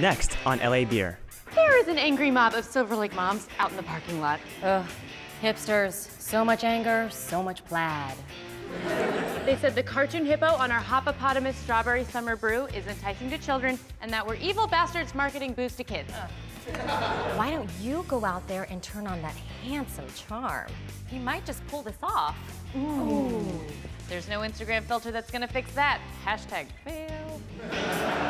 Next on L.A. Beer. There is an angry mob of Silver Lake moms out in the parking lot. Ugh, hipsters. So much anger, so much plaid. They said the cartoon hippo on our Hop-a-potamus strawberry summer brew is enticing to children and that we're evil bastards marketing booze to kids. Why don't you go out there and turn on that handsome charm? You might just pull this off. Ooh. There's no Instagram filter that's gonna fix that. #fail.